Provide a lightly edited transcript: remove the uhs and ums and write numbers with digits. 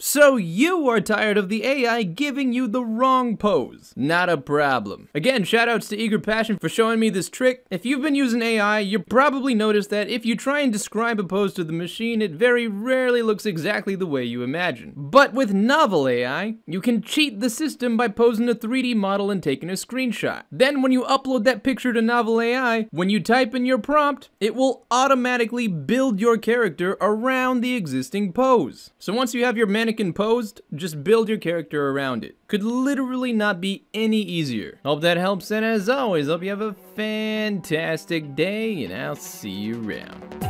So you are tired of the AI giving you the wrong pose. Not a problem. Again, shoutouts to Eager Passion for showing me this trick. If you've been using AI, you probably noticed that if you try and describe a pose to the machine, it very rarely looks exactly the way you imagine. But with NovelAI, you can cheat the system by posing a 3D model and taking a screenshot. Then when you upload that picture to NovelAI, when you type in your prompt, it will automatically build your character around the existing pose. So once you have your mannequin posed, just build your character around it. Could literally not be any easier. Hope that helps, and as always, hope you have a fantastic day, and I'll see you around.